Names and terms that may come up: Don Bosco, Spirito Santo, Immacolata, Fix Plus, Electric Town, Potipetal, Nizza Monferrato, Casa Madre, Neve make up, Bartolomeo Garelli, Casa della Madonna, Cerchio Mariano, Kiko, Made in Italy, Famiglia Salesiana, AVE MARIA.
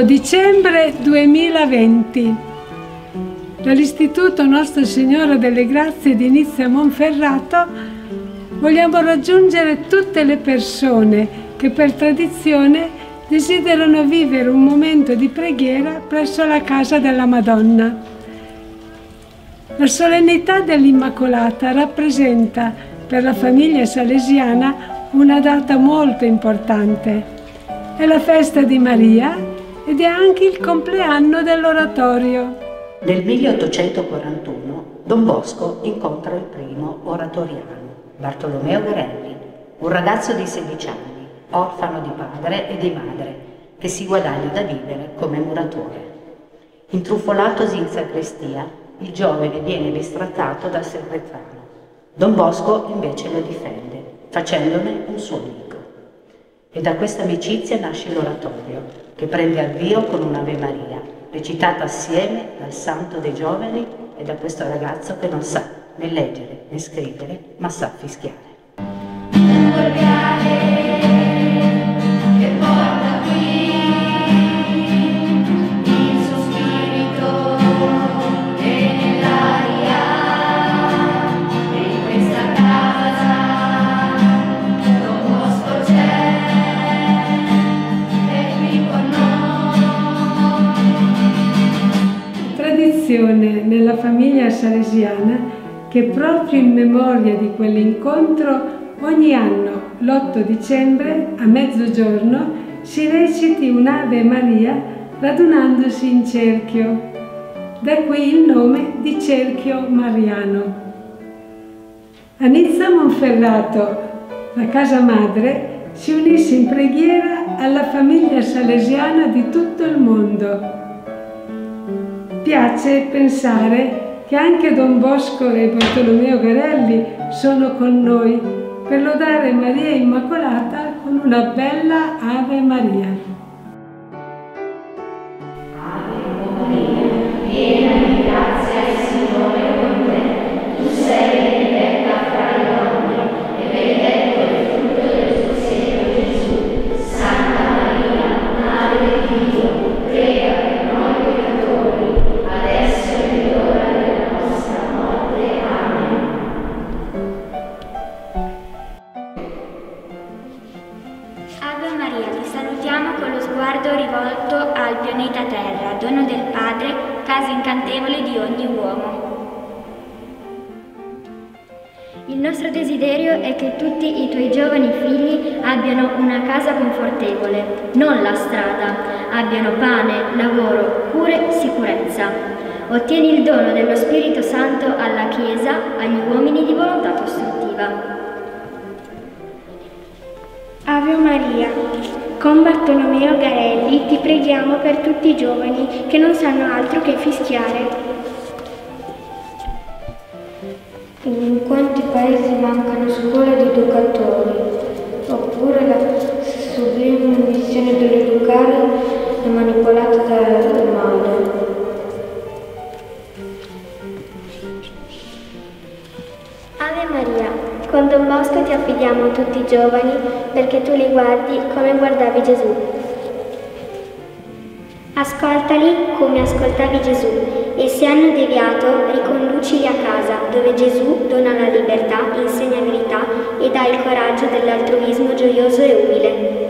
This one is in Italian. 28 dicembre 2020 dall'Istituto Nostra Signora delle Grazie di Nizza Monferrato vogliamo raggiungere tutte le persone che per tradizione desiderano vivere un momento di preghiera presso la Casa della Madonna. La solennità dell'Immacolata rappresenta per la famiglia salesiana una data molto importante. È la festa di Maria ed è anche il compleanno dell'oratorio. Nel 1841 Don Bosco incontra il primo oratoriano, Bartolomeo Garelli, un ragazzo di 16 anni, orfano di padre e di madre, che si guadagna da vivere come muratore. Intruffolatosi in sacrestia, il giovane viene bistrattato dal secretano. Don Bosco invece lo difende, facendone un suo amico. E da questa amicizia nasce l'oratorio, che prende avvio con un'Ave Maria, recitata assieme dal Santo dei Giovani e da questo ragazzo che non sa né leggere né scrivere, ma sa fischiare. Nella famiglia salesiana che proprio in memoria di quell'incontro ogni anno l'8 dicembre a mezzogiorno si reciti un'Ave Maria radunandosi in cerchio, da qui il nome di Cerchio Mariano. A Nizza Monferrato, la casa madre, si unisse in preghiera alla famiglia salesiana di tutto il mondo. Piace pensare che anche Don Bosco e Bartolomeo Garelli sono con noi per lodare Maria Immacolata con una bella Ave Maria. Rivolto al pianeta Terra, dono del Padre, casa incantevole di ogni uomo. Il nostro desiderio è che tutti i tuoi giovani figli abbiano una casa confortevole, non la strada, abbiano pane, lavoro, cure, sicurezza. Ottieni il dono dello Spirito Santo alla Chiesa, agli uomini di volontà costruttiva. Ave Maria. Con Bartolomeo Garelli ti preghiamo per tutti i giovani che non sanno altro che fischiare. In quanti paesi mancano scuole ed educatori, oppure la sublime missione dell'educare è manipolata dal male. Ave Maria. Con Don Bosco ti affidiamo tutti i giovani perché tu li guardi come guardavi Gesù. Ascoltali come ascoltavi Gesù e se hanno deviato riconducili a casa dove Gesù dona la libertà, insegna verità e dà il coraggio dell'altruismo gioioso e umile.